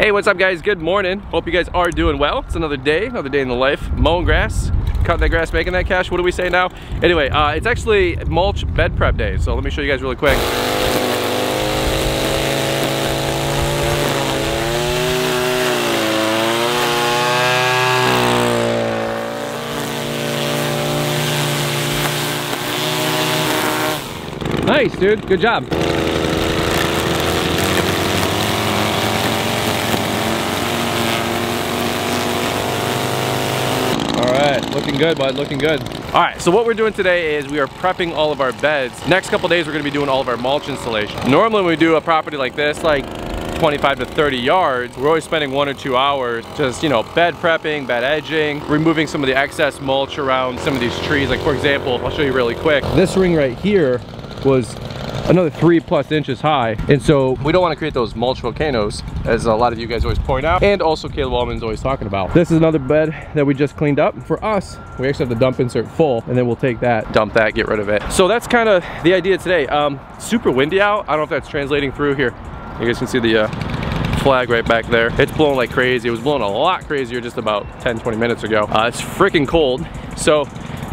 Hey, what's up guys? Good morning. Hope you guys are doing well. It's another day in the life. Mowing grass, cutting that grass, making that cash. What do we say now? Anyway, it's actually mulch bed prep day. So let me show you guys really quick. Nice, dude. Good job. Looking good, bud, looking good. All right, so what we're doing today is we are prepping all of our beds. Next couple days, we're gonna be doing all of our mulch installation. Normally when we do a property like this, like 25 to 30 yards, we're always spending 1 or 2 hours just, you know, bed prepping, bed edging, removing some of the excess mulch around some of these trees. Like for example, I'll show you really quick. This ring right here was another 3+ inches high. And so we don't want to create those mulch volcanoes, as a lot of you guys always point out, and also Caleb Allman's always talking about. This is another bed that we just cleaned up. For us, we actually have the dump insert full, and then we'll take that, dump that, get rid of it. So that's kind of the idea today. Super windy out. I don't know if that's translating through here. You guys can see the flag right back there. It's blowing like crazy. It was blowing a lot crazier just about 10, 20 minutes ago. It's freaking cold. So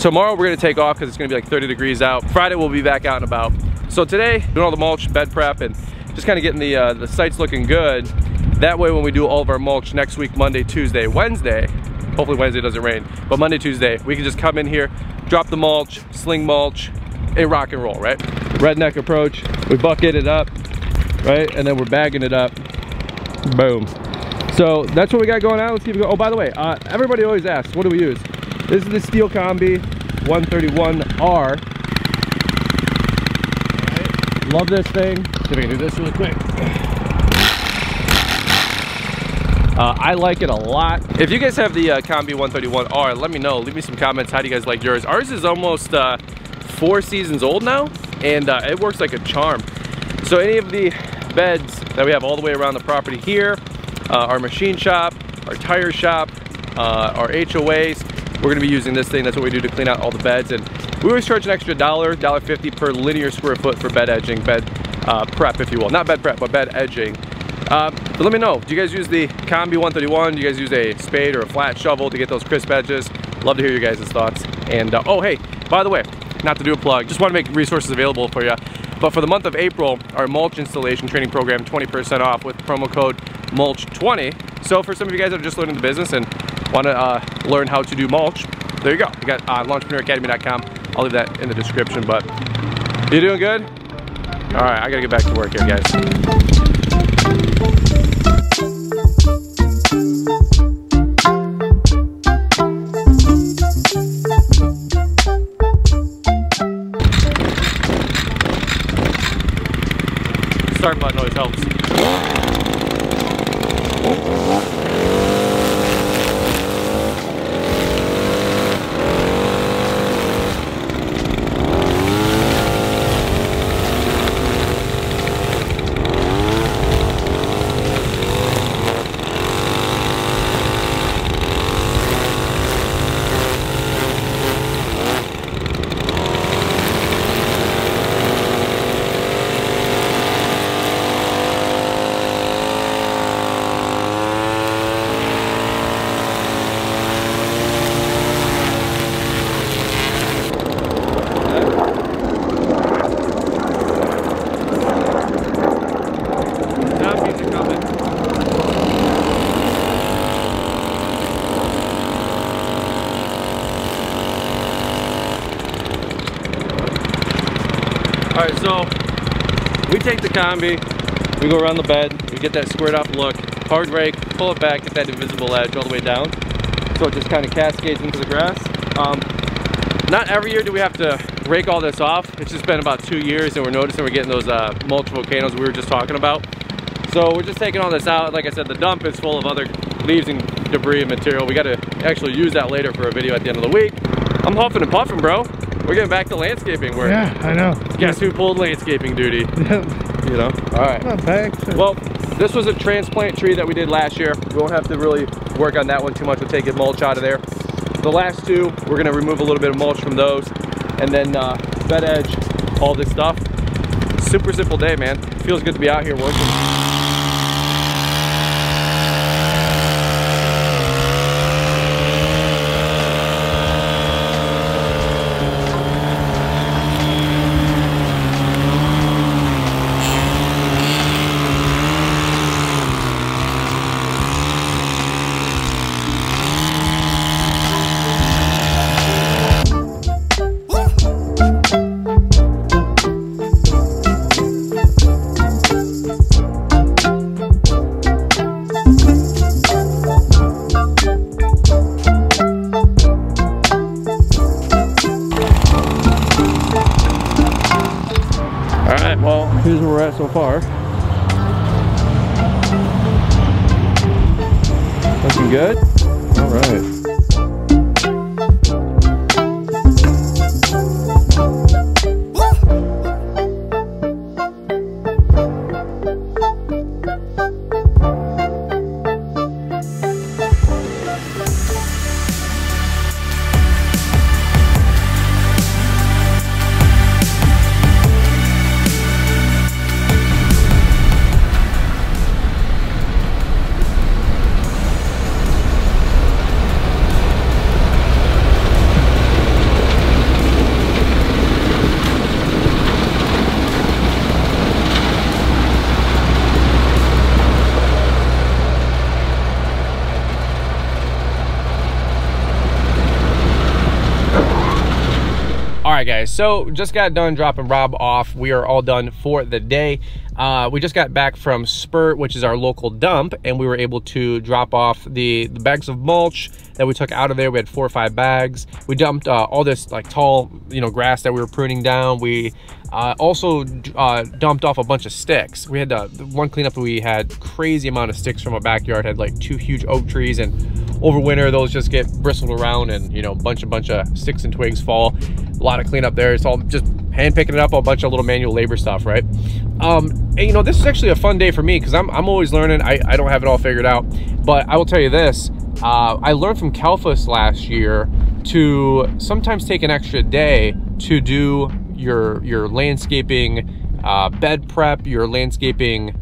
tomorrow we're gonna take off because it's gonna be like 30 degrees out. Friday we'll be back out and about. So today, doing all the mulch, bed prep, and just kind of getting the sites looking good. That way when we do all of our mulch next week, Monday, Tuesday, Wednesday, hopefully Wednesday doesn't rain, but Monday, Tuesday, we can just come in here, drop the mulch, sling mulch, and rock and roll, right? Redneck approach, we bucket it up, right? And then we're bagging it up, boom. So that's what we got going on, let's keep it going. Oh, by the way, everybody always asks, what do we use? This is the STIHL Kombi 131R. Love this thing. See if I can do this really quick. I like it a lot. If you guys have the Kombi 131R, let me know. Leave me some comments. How do you guys like yours? Ours is almost 4 seasons old now, and it works like a charm. So any of the beds that we have all the way around the property here, our machine shop, our tire shop, our HOAs, we're gonna be using this thing. That's what we do to clean out all the beds. And we always charge an extra $1.50 per linear square foot for bed edging, bed prep, if you will. Not bed prep, but bed edging. But let me know, do you guys use the Kombi 131? Do you guys use a spade or a flat shovel to get those crisp edges? Love to hear your guys' thoughts. And oh, hey, by the way, not to do a plug, just want to make resources available for you. But for the month of April, our mulch installation training program, 20% off with promo code Mulch20. So for some of you guys that are just learning the business and want to learn how to do mulch, there you go. You got LaunchpreneurAcademy.com. I'll leave that in the description, but you doing good? All right, I gotta get back to work here, guys. Start button always helps. Alright, so we take the Kombi, we go around the bed, we get that squared up look, hard rake, pull it back, get that invisible edge all the way down. So it just kind of cascades into the grass. Not every year do we have to rake all this off. It's just been about 2 years and we're noticing we're getting those mulch volcanoes we were just talking about. So we're just taking all this out. Like I said, the dump is full of other leaves and debris and material. We got to actually use that later for a video at the end of the week. I'm huffing and puffing, bro. We're getting back to landscaping work. Yeah, I know. Guess who pulled landscaping duty? You know? All right. Not bad. Well, this was a transplant tree that we did last year. We won't have to really work on that one too much. We'll take mulch out of there. The last two, we're going to remove a little bit of mulch from those and then bed edge all this stuff. Super simple day, man. Feels good to be out here working. that so far. Looking good. All right. Alright guys, so just got done dropping Rob off. We are all done for the day. We just got back from Spurt, which is our local dump, and we were able to drop off the bags of mulch that we took out of there. We had 4 or 5 bags. We dumped all this like tall, you know, grass that we were pruning down. We also dumped off a bunch of sticks. We had one cleanup, we had crazy amount of sticks from our backyard. Had like 2 huge oak trees, and over winter those just get bristled around, and you know, a bunch of sticks and twigs fall. A lot of cleanup there. It's all just hand picking it up, a bunch of little manual labor stuff, right? And you know, this is actually a fun day for me because I'm always learning. I don't have it all figured out, but I will tell you this, I learned from Kalphus last year to sometimes take an extra day to do your landscaping bed prep, your landscaping,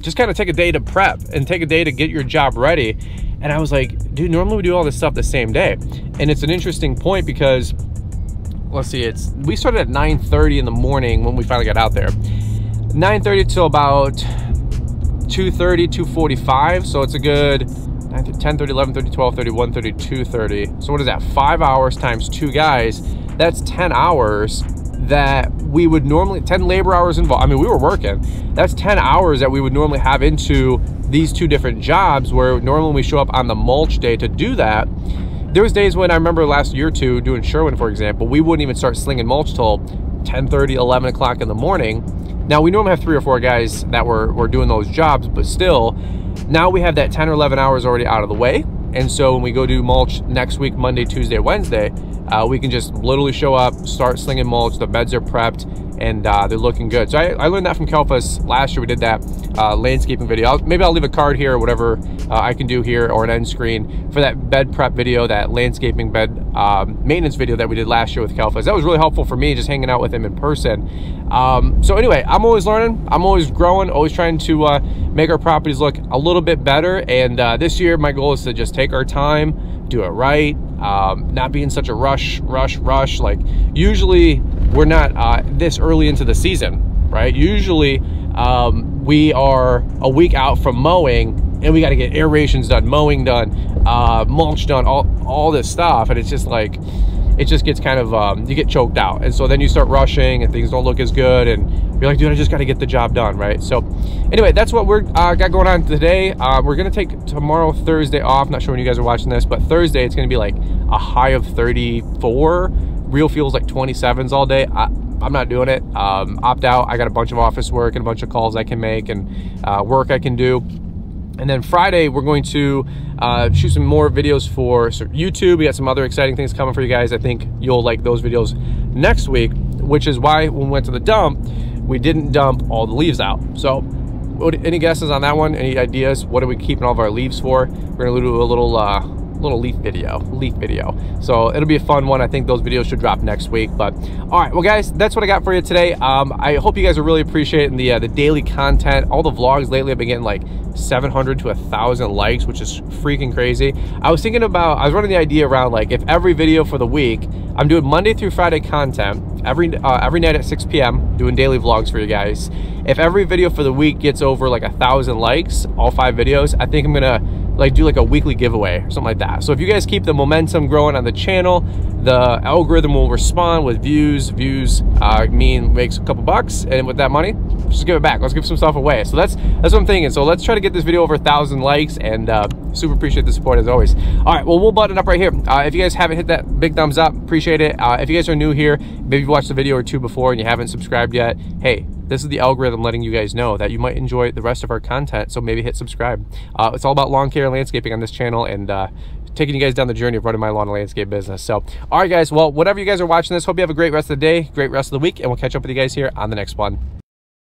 just kind of take a day to prep and take a day to get your job ready. And I was like, dude, normally we do all this stuff the same day. And it's an interesting point because, let's see, we started at 9:30 in the morning when we finally got out there. 9:30 till about 2:30, 2:45. So it's a good 9:30, 10:30, 11:30, 12:30, 1:30, 2:30. So what is that? 5 hours times 2 guys. That's 10 hours that we would normally, 10 labor hours involved. I mean, we were working. That's 10 hours that we would normally have into these 2 different jobs, where normally we show up on the mulch day to do that. There was days when I remember last year or two doing Sherwin, for example, we wouldn't even start slinging mulch till 10:30, 11 o'clock in the morning. Now we normally have 3 or 4 guys that were doing those jobs, but still, now we have that 10 or 11 hours already out of the way. And so when we go do mulch next week, Monday, Tuesday, Wednesday, we can just literally show up, start slinging mulch, the beds are prepped, and they're looking good. So I learned that from Kalphus last year. We did that landscaping video. Maybe I'll leave a card here or whatever I can do here, or an end screen for that bed prep video, that landscaping bed maintenance video that we did last year with Kalphus. That was really helpful for me, just hanging out with him in person. So anyway, I'm always learning, I'm always growing, always trying to make our properties look a little bit better. And this year my goal is to just take our time, do it right, not be in such a rush. Like usually we're not this early into the season, right? Usually we are a week out from mowing and we got to get aerations done, mowing done, mulch done, all this stuff. And it's just like, it just gets kind of, you get choked out. And so then you start rushing and things don't look as good. And you're like, dude, I just got to get the job done, right? So anyway, that's what we're got going on today. We're going to take tomorrow, Thursday off. Not sure when you guys are watching this, but Thursday, it's going to be like a high of 34. Real feels like 27s all day. I'm not doing it. Opt out. I got a bunch of office work and a bunch of calls I can make, and work I can do. And then Friday, we're going to shoot some more videos for YouTube. We got some other exciting things coming for you guys. I think you'll like those videos next week, which is why when we went to the dump, we didn't dump all the leaves out. So any guesses on that one? Any ideas? What are we keeping all of our leaves for? We're going to do a little leaf video. So it'll be a fun one. I think those videos should drop next week. But all right, well guys, that's what I got for you today. I hope you guys are really appreciating the daily content. All the vlogs lately, I've been getting like 700 to 1,000 likes, which is freaking crazy. I was running the idea around, like, if every video for the week, I'm doing Monday through Friday content every night at 6 p.m. doing daily vlogs for you guys. If every video for the week gets over like 1,000 likes, all 5 videos, I think I'm gonna do like a weekly giveaway or something like that. So if you guys keep the momentum growing on the channel, the algorithm will respond with views. Mean makes a couple bucks, and with that money, just give it back. Let's give some stuff away. So that's what I'm thinking. So let's try to get this video over 1,000 likes, and super appreciate the support as always. All right, well, we'll button up right here. If you guys haven't hit that big thumbs up, appreciate it. If you guys are new here, maybe you've watched a video or 2 before and you haven't subscribed yet, hey, This is the algorithm letting you guys know that you might enjoy the rest of our content, so maybe hit subscribe. It's all about lawn care and landscaping on this channel, and taking you guys down the journey of running my lawn and landscape business. So, all right guys, well, whatever you guys are watching this, hope you have a great rest of the day, great rest of the week, and we'll catch up with you guys here on the next one.